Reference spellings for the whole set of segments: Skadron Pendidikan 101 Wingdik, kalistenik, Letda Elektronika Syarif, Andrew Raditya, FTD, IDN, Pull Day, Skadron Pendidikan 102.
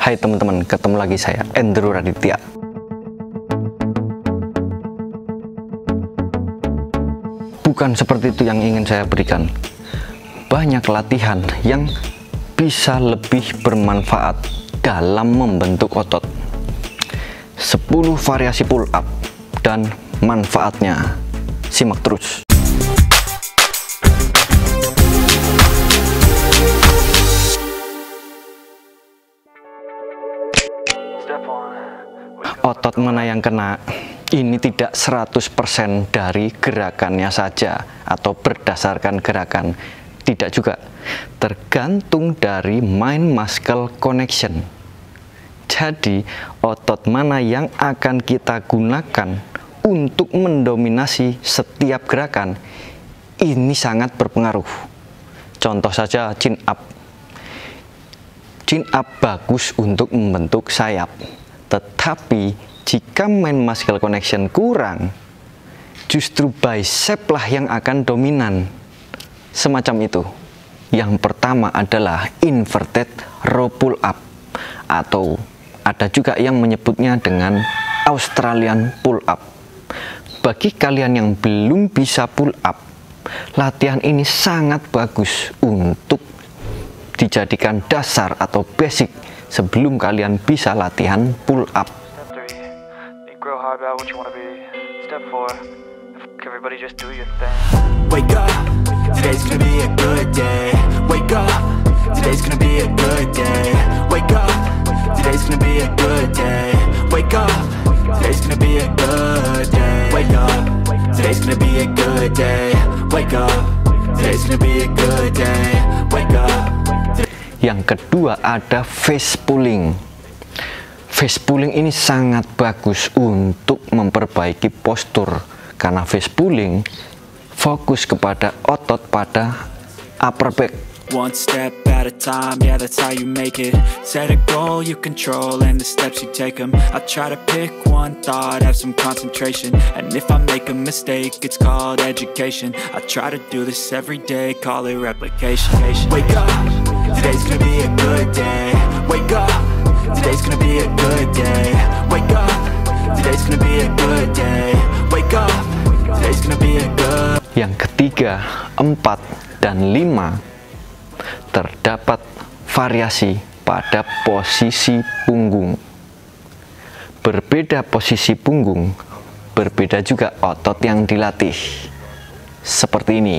Hai teman-teman, ketemu lagi saya Andrew Raditya. Bukan seperti itu yang ingin saya berikan. Banyak latihan yang bisa lebih bermanfaat dalam membentuk otot. 10 variasi pull up dan manfaatnya. Simak terus. Otot mana yang kena? Ini tidak 100% dari gerakannya saja atau berdasarkan gerakan. Tidak juga. Tergantung dari mind muscle connection. Jadi, otot mana yang akan kita gunakan untuk mendominasi setiap gerakan? Ini sangat berpengaruh. Contoh saja chin up. Chin up bagus untuk membentuk sayap. Tetapi jika mind muscle connection kurang, justru bicep lah yang akan dominan. Semacam itu. Yang pertama adalah inverted row pull up, atau ada juga yang menyebutnya dengan Australian pull up. Bagi kalian yang belum bisa pull up, latihan ini sangat bagus untuk dijadikan dasar atau basic sebelum kalian bisa latihan pull up. Yang kedua ada face pulling. Face pulling ini sangat bagus untuk memperbaiki postur, karena face pulling fokus kepada otot pada upper back. One step at a time, yeah, that's how you make it. Set a goal you control and the steps you take them. I try to pick one thought, have some concentration. And if I make a mistake, it's called education. I try to do this every day, call it replication. Wake up. Today's gonna be a good day. Wake up. Today's gonna be a good day. Wake up. Today's gonna be a good day. Wake up. Today's gonna be a good. Yang ketiga, 4, dan 5 terdapat variasi pada posisi punggung. Berbeda posisi punggung, berbeda juga otot yang dilatih. Seperti ini.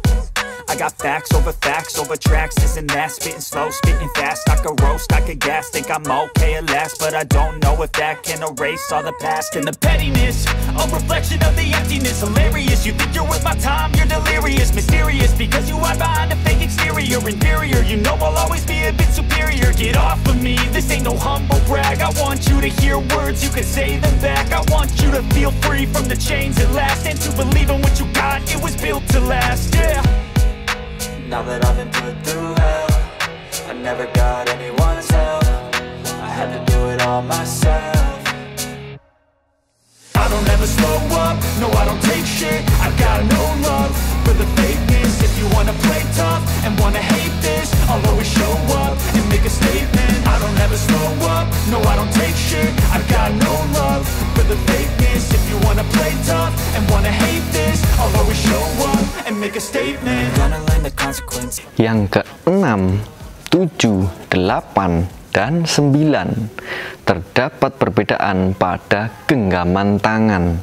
I got facts over tracks, this and that. Spitting slow, spitting fast, I could roast, I could gas. Think I'm okay at last, but I don't know if that can erase all the past. And the pettiness, a reflection of the emptiness. Hilarious, you think you're worth my time, you're delirious. Mysterious, because you hide behind a fake exterior. Inferior, you know I'll always be a bit superior. Get off of me, this ain't no humble brag. I want you to hear words, you can say them back. I want you to feel free from the chains at last, and to believe in what you got, it was built to last, yeah. Now that I've been put through hell, I never got anyone's help. I had to do it all myself. I don't ever slow up, no I don't take shit. I've got no love for the fakeness. If you wanna play tough and wanna hate this, I'll always show up and make a statement. I don't ever slow up, no I don't take shit. I've got no love for the fakeness. If you wanna play tough and wanna hate this, I'll always show up and make a statement. Yang ke-6, 7, 8, dan 9 terdapat perbedaan pada genggaman tangan.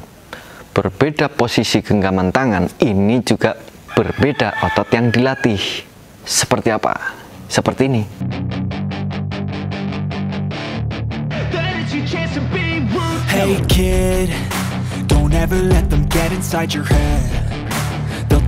Berbeda posisi genggaman tangan, ini juga berbeda otot yang dilatih. Seperti apa? Seperti ini. Hey kid, don't ever let them get inside your head. They'll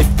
If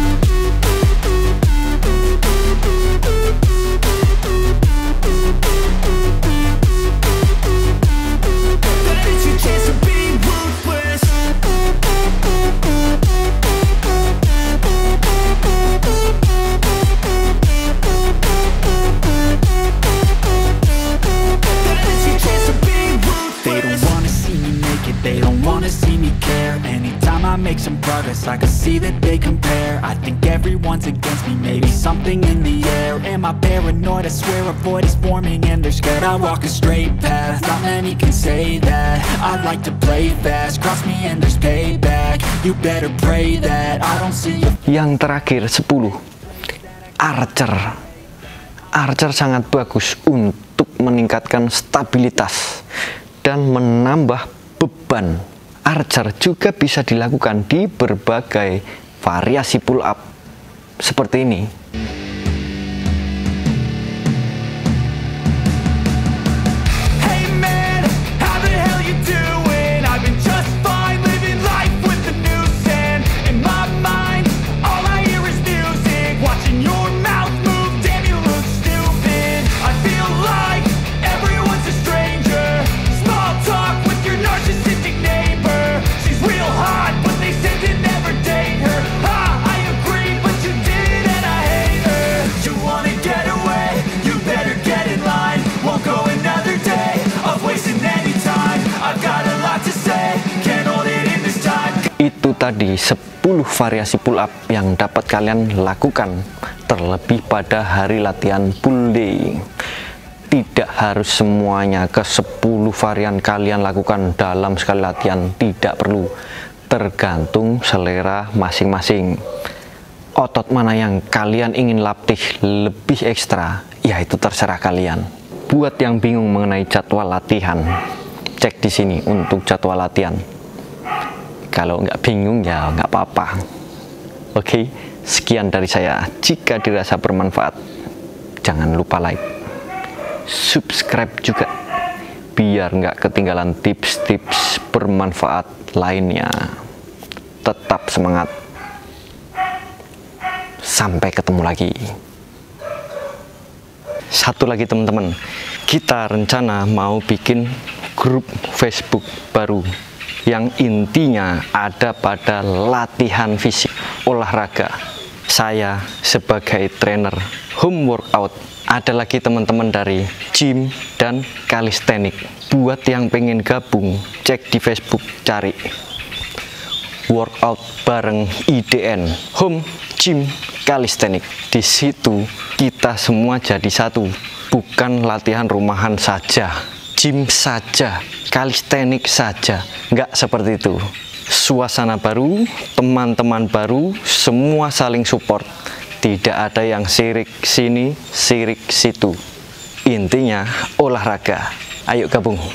I can see that they compare. I think everyone's against me, maybe something in the air. Am I paranoid? I swear a void is forming and they're scared. I walk a straight path, not many can say that. I like to play fast, cross me and there's payback. You better pray that I don't see you. Yang terakhir 10, Archer sangat bagus untuk meningkatkan stabilitas dan menambah beban. Archer juga bisa dilakukan di berbagai variasi pull up seperti ini. Itu tadi 10 variasi pull up yang dapat kalian lakukan, terlebih pada hari latihan pull day. Tidak harus semuanya ke 10 varian kalian lakukan dalam sekali latihan, tidak perlu, tergantung selera masing-masing. Otot mana yang kalian ingin latih lebih ekstra, ya itu terserah kalian. Buat yang bingung mengenai jadwal latihan, cek di sini untuk jadwal latihan. Kalau nggak bingung ya nggak apa-apa. Oke, sekian dari saya. Jika dirasa bermanfaat, jangan lupa like, subscribe juga, biar nggak ketinggalan tips-tips bermanfaat lainnya. Tetap semangat. Sampai ketemu lagi. Satu lagi teman-teman, kita rencana mau bikin grup Facebook baru yang intinya ada pada latihan fisik, olahraga. Saya sebagai trainer home workout, ada lagi teman-teman dari gym dan kalistenik. Buat yang pengen gabung, cek di Facebook, cari workout bareng IDN, home, gym, kalistenik. Di situ kita semua jadi satu, bukan latihan rumahan saja, gym saja, kalistenik saja, nggak seperti itu. Suasana baru, teman-teman baru, semua saling support, tidak ada yang sirik sini sirik situ. Intinya olahraga, ayo gabung.